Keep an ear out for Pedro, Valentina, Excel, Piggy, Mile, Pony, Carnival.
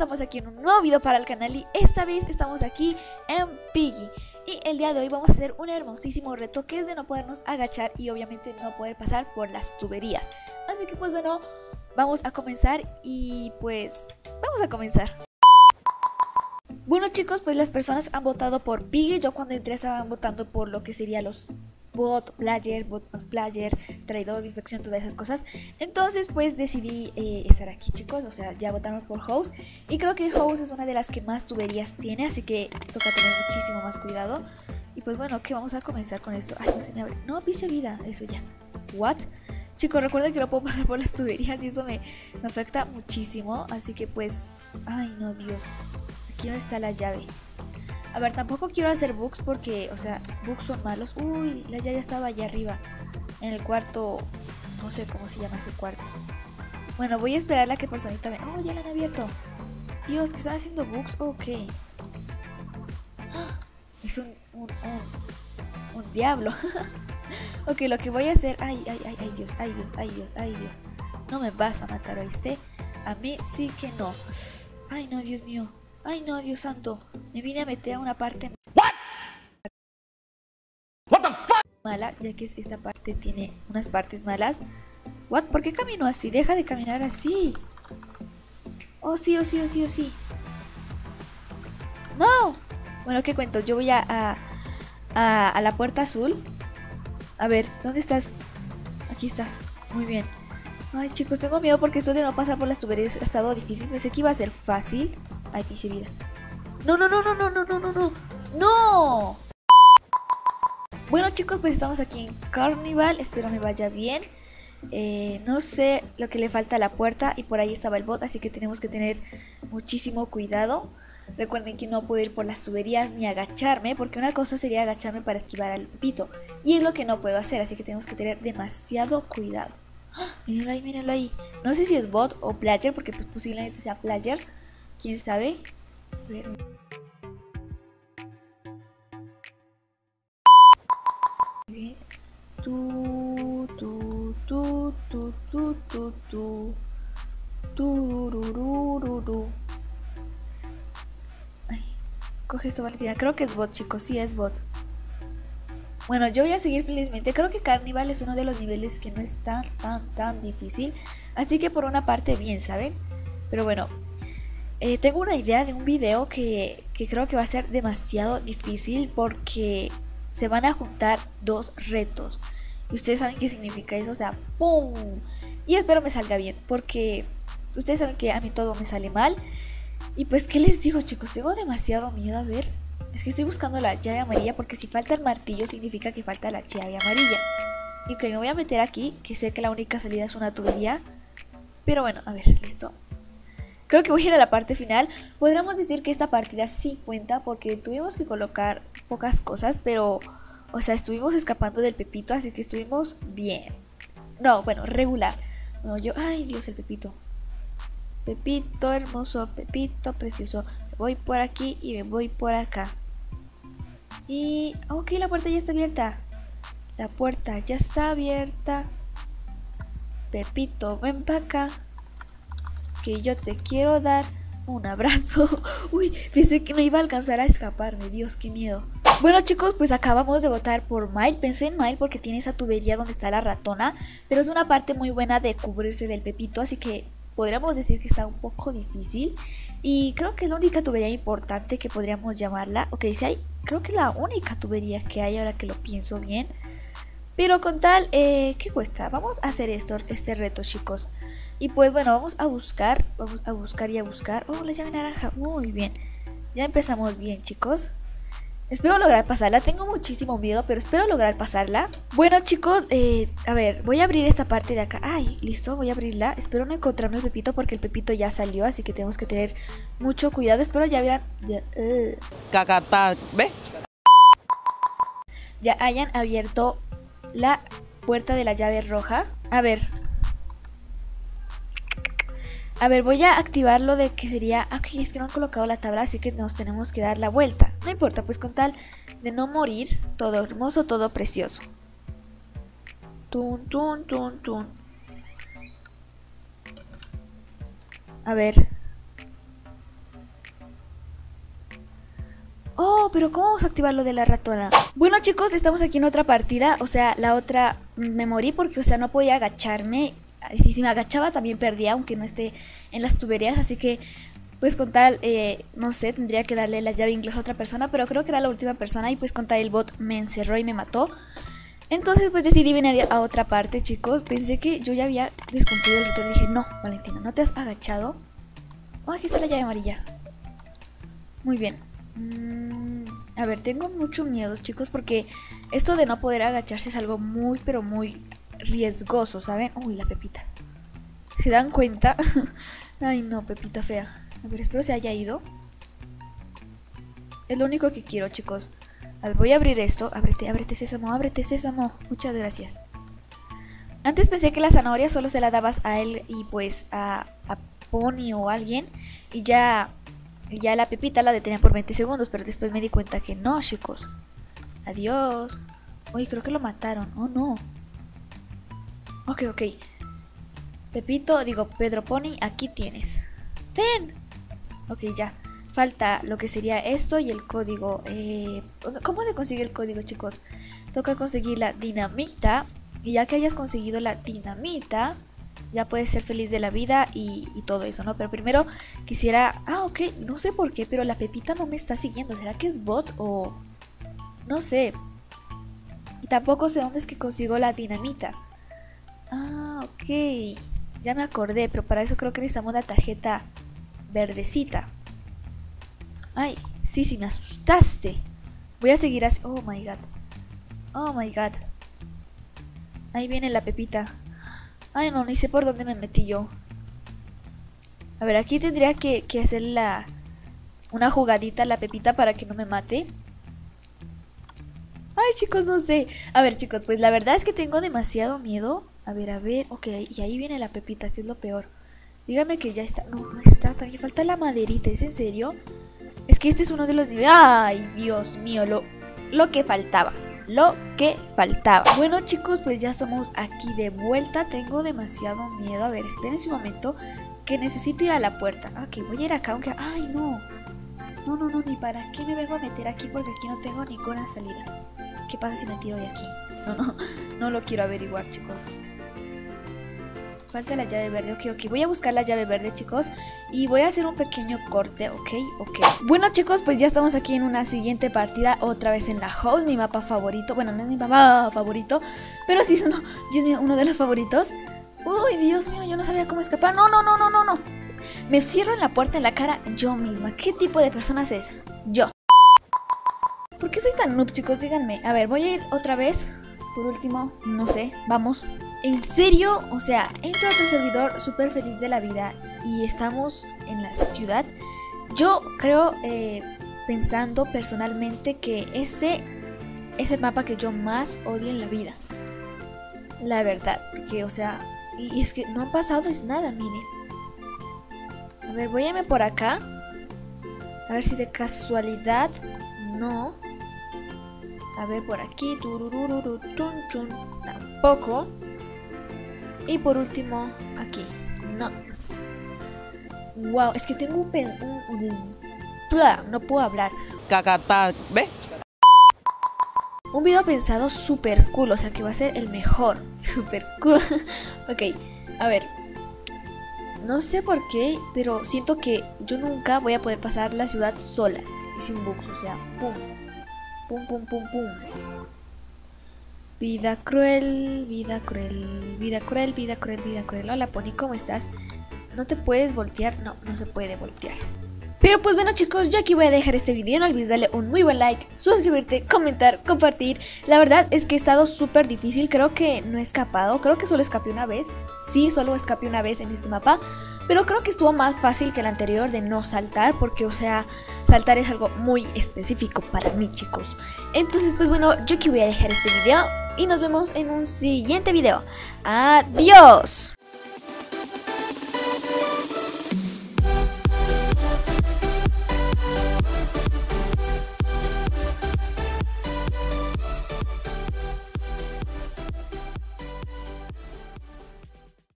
estamos aquí en un nuevo video para el canal y esta vez estamos aquí en Piggy. Y el día de hoy vamos a hacer un hermosísimo reto que es de no podernos agachar y obviamente no poder pasar por las tuberías. Así que pues bueno, vamos a comenzar y pues vamos a comenzar. Bueno chicos, pues las personas han votado por Piggy. Yo cuando entré estaban votando por lo que sería los bot player, bot player, traidor, infección, todas esas cosas. Entonces pues decidí estar aquí chicos, o sea ya votaron por House. Y creo que House es una de las que más tuberías tiene, así que toca tener muchísimo más cuidado. Y pues bueno, que vamos a comenzar con esto. Ay, no se me abre, no, pinche vida, eso ya. What? Chicos, recuerden que no puedo pasar por las tuberías y eso me afecta muchísimo. Así que pues, ay no, Dios. Aquí no está la llave. A ver, tampoco quiero hacer bugs porque, o sea, bugs son malos. Uy, la llave estaba allá arriba, en el cuarto, no sé cómo se llama ese cuarto. Bueno, voy a esperar a la que personita me... Oh, ya la han abierto. Dios, ¿que están haciendo bugs o qué? Es un diablo. Ok, lo que voy a hacer... Ay, ay, ay, ay, Dios, ay, Dios, ay, Dios, ay, Dios. No me vas a matar, ¿oíste? A mí sí que no. Ay, no, Dios mío. Ay no, Dios santo, me vine a meter a una parte mala, ya que esta parte tiene unas partes malas. What? ¿Por qué camino así? Deja de caminar así. Oh sí, oh sí, oh sí, oh sí. No. Bueno, ¿qué cuento? Yo voy a la puerta azul. A ver, ¿dónde estás? Aquí estás, muy bien. Ay chicos, tengo miedo porque esto de no pasar por las tuberías ha estado difícil. Pensé que iba a ser fácil. Ay, pinche vida. No, no, no, no, no, no, no, no, no. ¡No! Bueno, chicos, pues estamos aquí en Carnival. Espero me vaya bien. No sé lo que le falta a la puerta. Y por ahí estaba el bot, así que tenemos que tener muchísimo cuidado. Recuerden que no puedo ir por las tuberías ni agacharme, porque una cosa sería agacharme para esquivar al pito, y es lo que no puedo hacer, así que tenemos que tener demasiado cuidado. ¡Ah! Mírenlo ahí, mírenlo ahí. No sé si es bot o player, porque pues, posiblemente sea player. ¿Quién sabe? Bien. Ay, coge esto, Valentina. Creo que es bot, chicos. Sí, es bot. Bueno, yo voy a seguir felizmente. Creo que Carnival es uno de los niveles que no es tan difícil. Así que por una parte bien, ¿saben? Pero bueno. Tengo una idea de un video que creo que va a ser demasiado difícil porque se van a juntar dos retos. Y ustedes saben qué significa eso, o sea, ¡pum! Y espero me salga bien porque ustedes saben que a mí todo me sale mal. Y pues, ¿qué les digo chicos? Tengo demasiado miedo, a ver. Es que estoy buscando la llave amarilla porque si falta el martillo significa que falta la llave amarilla. Y ok, me voy a meter aquí, que sé que la única salida es una tubería. Pero bueno, a ver, listo. Creo que voy a ir a la parte final. Podríamos decir que esta partida sí cuenta porque tuvimos que colocar pocas cosas, pero, o sea, estuvimos escapando del pepito, así que estuvimos bien. No, bueno, regular. No, yo, ay Dios, el pepito. Pepito hermoso, pepito precioso. Me voy por aquí y me voy por acá. Y, ok, la puerta ya está abierta. La puerta ya está abierta. Pepito, ven para acá, que yo te quiero dar un abrazo. Uy, pensé que no iba a alcanzar a escaparme, Dios, qué miedo. Bueno chicos, pues acabamos de votar por Mile. Pensé en Mile porque tiene esa tubería donde está la ratona, pero es una parte muy buena de cubrirse del pepito, así que podríamos decir que está un poco difícil. Y creo que es la única tubería importante que podríamos llamarla. Ok, si hay, creo que es la única tubería que hay ahora que lo pienso bien. Pero con tal, ¿qué cuesta? Vamos a hacer este reto chicos. Y pues bueno, vamos a buscar y a buscar. Oh, la llave naranja, muy bien. Ya empezamos bien chicos. Espero lograr pasarla, tengo muchísimo miedo, pero espero lograr pasarla. Bueno chicos, a ver, voy a abrir esta parte de acá. Ay, listo, voy a abrirla. Espero no encontrarme el pepito porque el pepito ya salió, así que tenemos que tener mucho cuidado. Espero ya verán... Cacata, ¿ve? Ya hayan abierto la puerta de la llave roja. A ver... A ver, voy a activar lo de que sería... Ok, es que no han colocado la tabla, así que nos tenemos que dar la vuelta. No importa, pues con tal de no morir, todo hermoso, todo precioso. Tun, tun, tun, tun. A ver. Oh, pero ¿cómo vamos a activar lo de la ratona? Bueno, chicos, estamos aquí en otra partida. O sea, la otra me morí porque, o sea, no podía agacharme. Si me agachaba también perdía, aunque no esté en las tuberías. Así que, pues con tal, no sé, tendría que darle la llave incluso a otra persona. Pero creo que era la última persona y pues con tal el bot me encerró y me mató. Entonces pues decidí venir a otra parte, chicos. Pensé que yo ya había descumplido el ritual. Dije, no, Valentina, no te has agachado. Oh, aquí está la llave amarilla. Muy bien. A ver, tengo mucho miedo, chicos, porque esto de no poder agacharse es algo muy, pero muy riesgoso, ¿saben? Uy, la Pepita. ¿Se dan cuenta? Ay, no, Pepita fea. A ver, espero se haya ido. Es lo único que quiero, chicos. A ver, voy a abrir esto. Ábrete, ábrete, sésamo, ábrete, sésamo. Muchas gracias. Antes pensé que la zanahoria solo se la dabas a él y pues a Pony o a alguien. Y ya la Pepita la detenía por 20 segundos, pero después me di cuenta que no, chicos. Adiós. Uy, creo que lo mataron. Oh, no. Ok. Pepito, digo, Pedro Pony, aquí tienes. ¡Ten! Ok, ya. Falta lo que sería esto y el código. ¿Cómo se consigue el código, chicos? Toca conseguir la dinamita. Y ya que hayas conseguido la dinamita, ya puedes ser feliz de la vida y todo eso, ¿no? Pero primero quisiera... Ah, ok, no sé por qué, pero la Pepita no me está siguiendo. ¿Será que es bot o...? No sé. Y tampoco sé dónde es que consigo la dinamita. Ah, ok. Ya me acordé, pero para eso creo que necesitamos la tarjeta verdecita. Ay, sí, me asustaste. Voy a seguir así. Oh, my God. Oh, my God. Ahí viene la Pepita. Ay, no, ni sé por dónde me metí yo. A ver, aquí tendría que hacer una jugadita a la Pepita para que no me mate. Ay, chicos, no sé. A ver, chicos, pues la verdad es que tengo demasiado miedo. A ver, ok, y ahí viene la Pepita, que es lo peor. Dígame que ya está. No, no está, también falta la maderita, ¿es en serio? Es que este es uno de los niveles. Ay, Dios mío, lo que faltaba. Bueno, chicos, pues ya estamos aquí de vuelta. Tengo demasiado miedo. A ver, espérense un momento, que necesito ir a la puerta. Ok, voy a ir acá, aunque... Ay, no. No, ni para qué me vengo a meter aquí, porque aquí no tengo ninguna salida. ¿Qué pasa si me tiro de aquí? No lo quiero averiguar, chicos. Falta la llave verde, ok, voy a buscar la llave verde, chicos. Y voy a hacer un pequeño corte, ok. Bueno, chicos, pues ya estamos aquí en una siguiente partida. Otra vez en la house, mi mapa favorito. Bueno, no es mi mapa favorito, pero sí es uno, Dios mío, uno de los favoritos. Uy, Dios mío, yo no sabía cómo escapar. No. Me cierro en la puerta en la cara yo misma. ¿Qué tipo de personas es? Yo. ¿Por qué soy tan noob, chicos? Díganme. A ver, voy a ir otra vez. Por último, no sé, vamos. En serio, o sea, entro a tu servidor súper feliz de la vida y estamos en la ciudad. Yo creo, pensando personalmente, que ese es el mapa que yo más odio en la vida. La verdad, porque, o sea, y es que no ha pasado es nada, miren. A ver, voy a irme por acá. A ver si de casualidad no... A ver, por aquí, tampoco. Y por último, aquí, no. Wow, es que tengo no puedo hablar. Cacata, ¿ve? Un video pensado súper cool, o sea que va a ser el mejor. Súper cool. Ok, a ver. No sé por qué, pero siento que yo nunca voy a poder pasar la ciudad sola y sin bugs, o sea, pum. Pum. Vida cruel. Hola, Pony, ¿cómo estás? ¿No te puedes voltear? No, no se puede voltear. Pero pues bueno, chicos, yo aquí voy a dejar este video. No olvides darle un muy buen like, suscribirte, comentar, compartir. La verdad es que he estado súper difícil. Creo que no he escapado. Creo que solo escapé una vez. Sí, solo escapé una vez en este mapa. Pero creo que estuvo más fácil que el anterior de no saltar, porque, o sea, saltar es algo muy específico para mí, chicos. Entonces, pues bueno, yo aquí voy a dejar este video y nos vemos en un siguiente video. ¡Adiós!